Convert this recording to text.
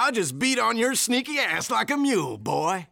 I'll just beat on your sneaky ass like a mule, boy.